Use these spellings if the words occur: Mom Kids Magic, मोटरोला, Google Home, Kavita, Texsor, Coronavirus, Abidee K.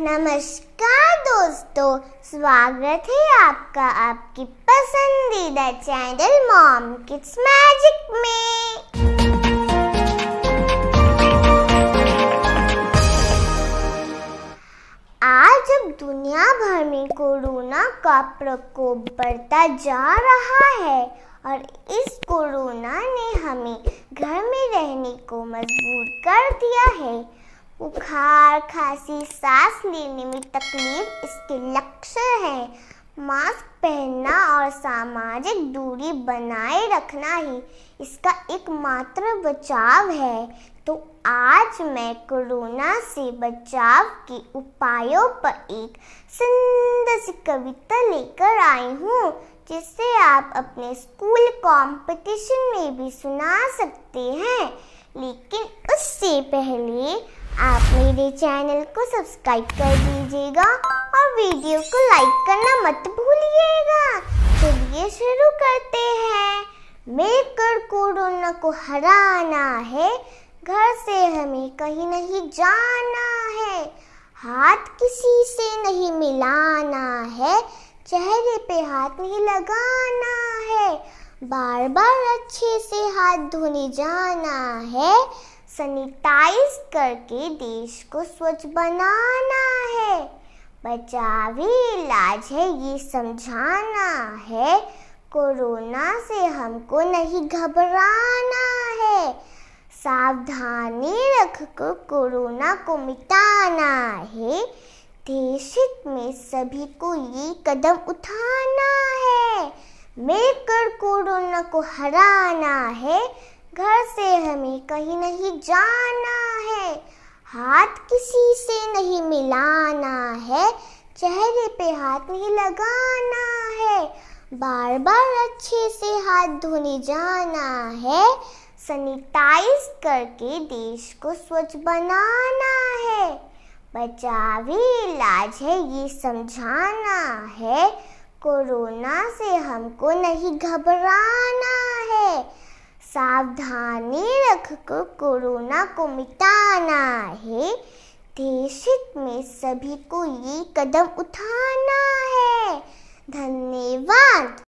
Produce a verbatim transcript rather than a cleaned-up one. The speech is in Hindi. नमस्कार दोस्तों, स्वागत है आपका आपकी पसंदीदा चैनल मॉम किड्स मैजिक में। आज जब दुनिया भर में कोरोना का प्रकोप बढ़ता जा रहा है और इस कोरोना ने हमें घर में रहने को मजबूर कर दिया है, बुखार, खांसी, सांस लेने में तकलीफ इसके लक्षण हैं। मास्क पहनना और सामाजिक दूरी बनाए रखना ही इसका एकमात्र बचाव है। तो आज मैं कोरोना से बचाव के उपायों पर एक सुंदर सी कविता लेकर आई हूँ, जिसे आप अपने स्कूल कंपटीशन में भी सुना सकते हैं। लेकिन उससे पहले आप मेरे चैनल को सब्सक्राइब कर दीजिएगा और वीडियो को लाइक करना मत भूलिएगा। चलिए शुरू करते हैं। मिलकर कोरोना को हराना है, घर से हमें कहीं नहीं जाना है, हाथ किसी से नहीं मिलाना है, चेहरे पे हाथ नहीं लगाना है, बार बार अच्छे से हाथ धोने जाना है, सैनिटाइज करके देश को स्वच्छ बनाना है, बचावी इलाज है ये समझाना है, कोरोना से हमको नहीं घबराना है, सावधानी रखकर कोरोना को मिटाना है, देश हित में सभी को ये कदम उठाना है, मिलकर कोरोना को हराना है, घर से हमें कहीं नहीं जाना है, हाथ किसी से नहीं मिलाना है, चेहरे पे हाथ नहीं लगाना है, बार बार अच्छे से हाथ धोने जाना है, सैनिटाइज करके देश को स्वच्छ बनाना है, बचावी इलाज है ये समझाना है, कोरोना से हमको नहीं घबराना है, सावधानी रखकर कोरोना को मिटाना है, देश हित में सभी को ये कदम उठाना है। धन्यवाद।